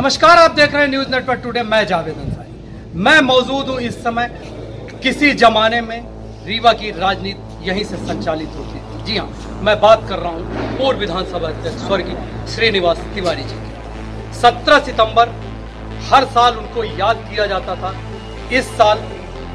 नमस्कार, आप देख रहे हैं न्यूज नेटवर्क टुडे। मैं जावेद अंसारी, मैं मौजूद हूं इस समय। किसी जमाने में रीवा की राजनीति यहीं से संचालित होती थी। जी हाँ, मैं बात कर रहा हूं पूर्व विधानसभा अध्यक्ष स्वर्गीय श्रीनिवास तिवारी जी की। 17 सितंबर हर साल उनको याद किया जाता था। इस साल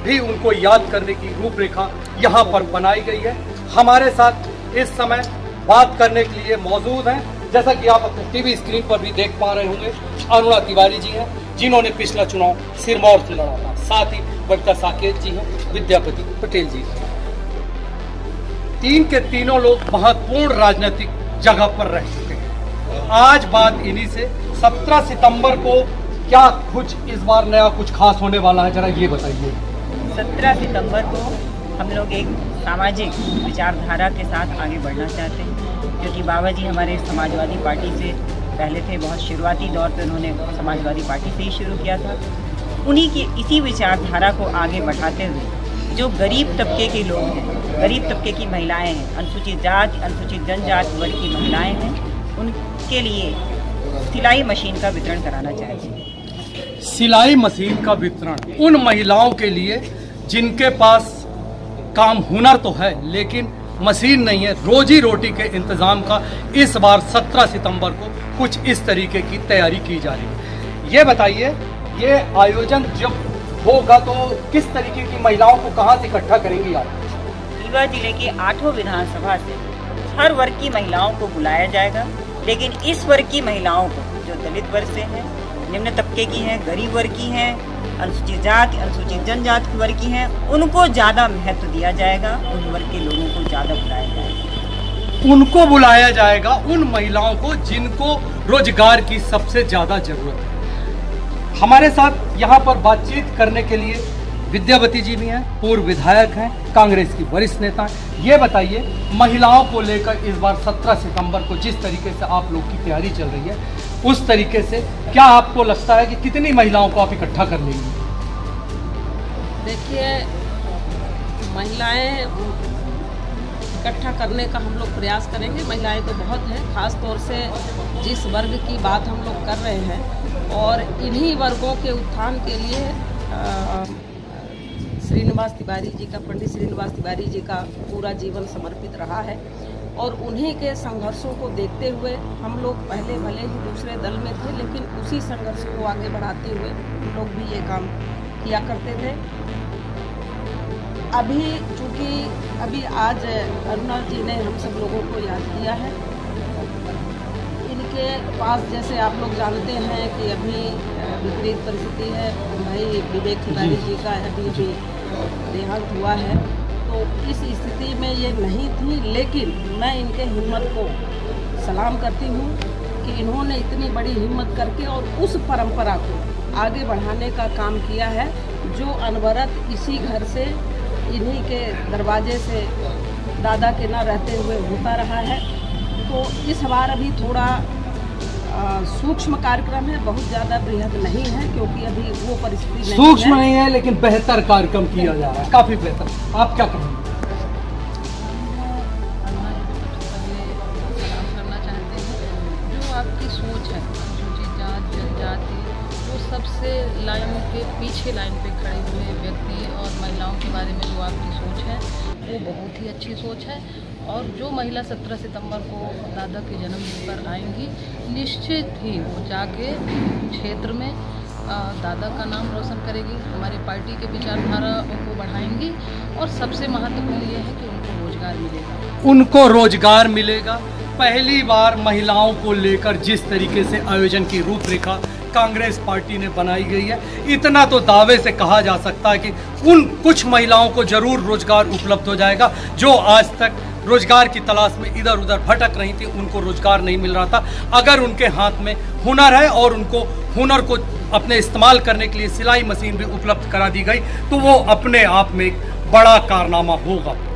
भी उनको याद करने की रूपरेखा यहाँ पर बनाई गई है। हमारे साथ इस समय बात करने के लिए मौजूद हैं, जैसा कि आप अपने टीवी स्क्रीन पर भी देख पा रहे होंगे, अरुणा तिवारी जी हैं, जिन्होंने पिछला चुनाव सिरमौर से लड़ा था। साथ ही वक्ता साकेत जी हैं, विद्यापति पटेल जी हैं। तीन के तीनों लोग महत्वपूर्ण राजनीतिक जगह पर रह चुके हैं। आज बात इन्हीं से। 17 सितंबर को क्या कुछ इस बार नया कुछ खास होने वाला है, जरा ये बताइए। 17 सितंबर को हम लोग एक सामाजिक विचारधारा के साथ आगे बढ़ना चाहते हैं, क्योंकि बाबा जी हमारे समाजवादी पार्टी से पहले थे। बहुत शुरुआती दौर पर उन्होंने समाजवादी पार्टी से ही शुरू किया था। उन्हीं की इसी विचारधारा को आगे बढ़ाते हुए जो गरीब तबके के लोग हैं, गरीब तबके की महिलाएँ हैं, अनुसूचित जाति, अनुसूचित जनजाति वर्ग की महिलाएँ हैं, उनके लिए सिलाई मशीन का वितरण कराना चाहिए। सिलाई मशीन का वितरण उन महिलाओं के लिए जिनके पास काम हुनर तो है लेकिन मशीन नहीं है। रोजी रोटी के इंतज़ाम का इस बार 17 सितंबर को कुछ इस तरीके की तैयारी की जा रही है। ये बताइए, ये आयोजन जब होगा तो किस तरीके की महिलाओं को कहाँ से इकट्ठा करेंगी आप? रीवा जिले की 8वीं विधानसभा से हर वर्ग की महिलाओं को बुलाया जाएगा, लेकिन इस वर्ग की महिलाओं को जो दलित वर्ग से हैं, निम्न तबके की हैं, गरीब वर्ग की हैं, अनुसूचित जाति, अनुसूचित जनजाति वर्ग की हैं, उनको ज़्यादा महत्व दिया जाएगा। उन वर्ग के लोगों को ज़्यादा बुलाया जाएगा, उनको बुलाया जाएगा, उन महिलाओं को जिनको रोजगार की सबसे ज़्यादा जरूरत है। हमारे साथ यहाँ पर बातचीत करने के लिए विद्यावती जी भी हैं, पूर्व विधायक हैं, कांग्रेस की वरिष्ठ नेता हैं। ये बताइए, महिलाओं को लेकर इस बार 17 सितंबर को जिस तरीके से आप लोग की तैयारी चल रही है, उस तरीके से क्या आपको लगता है कि कितनी महिलाओं को आप इकट्ठा कर लेंगी? देखिए, महिलाएं इकट्ठा करने का हम लोग प्रयास करेंगे। महिलाएं तो बहुत हैं, खास तौर से जिस वर्ग की बात हम लोग कर रहे हैं, और इन्हीं वर्गों के उत्थान के लिए श्रीनिवास तिवारी जी का, पंडित श्रीनिवास तिवारी जी का पूरा जीवन समर्पित रहा है, और उन्हीं के संघर्षों को देखते हुए हम लोग पहले भले ही दूसरे दल में थे, लेकिन उसी संघर्ष को आगे बढ़ाते हुए हम लोग भी ये काम किया करते थे। अभी चूँकि अभी आज अरुणा जी ने हम सब लोगों को याद किया है। इनके पास, जैसे आप लोग जानते हैं कि अभी विपरीत परिस्थिति है, भाई विवेक खिलाड़ी जी का अभी देहांत हुआ है, तो इस स्थिति में ये नहीं थी, लेकिन मैं इनके हिम्मत को सलाम करती हूँ कि इन्होंने इतनी बड़ी हिम्मत करके और उस परंपरा को आगे बढ़ाने का काम किया है जो अनवरत इसी घर से, इन्हीं के दरवाजे से, दादा के ना रहते हुए होता रहा है। तो इस बार अभी थोड़ा सूक्ष्म कार्यक्रम है, बहुत ज़्यादा बृहद नहीं है, क्योंकि अभी वो परिस्थिति सूक्ष्म नहीं है, लेकिन बेहतर कार्यक्रम किया जा रहा है, काफ़ी बेहतर। आप क्या कहेंगे? करना चाहते हैं जो आपकी सोच है, अनुसूचित जाति, जनजाति, वो सबसे लाइन के पीछे, लाइन पे खड़े हुए व्यक्ति और महिलाओं के बारे में जो आपकी सोच है, वो बहुत ही अच्छी सोच है। और जो महिला 17 सितंबर को दादा के जन्मदिन पर आएंगी, निश्चित ही वो जाके क्षेत्र में दादा का नाम रोशन करेगी, हमारे पार्टी के विचारधारा को बढ़ाएंगी, और सबसे महत्वपूर्ण ये है कि उनको रोजगार मिलेगा, उनको रोजगार मिलेगा। पहली बार महिलाओं को लेकर जिस तरीके से आयोजन की रूपरेखा कांग्रेस पार्टी ने बनाई गई है, इतना तो दावे से कहा जा सकता है कि उन कुछ महिलाओं को जरूर रोजगार उपलब्ध हो जाएगा जो आज तक रोजगार की तलाश में इधर उधर भटक रही थी, उनको रोजगार नहीं मिल रहा था। अगर उनके हाथ में हुनर है और उनको हुनर को अपने इस्तेमाल करने के लिए सिलाई मशीन भी उपलब्ध करा दी गई, तो वो अपने आप में एक बड़ा कारनामा होगा।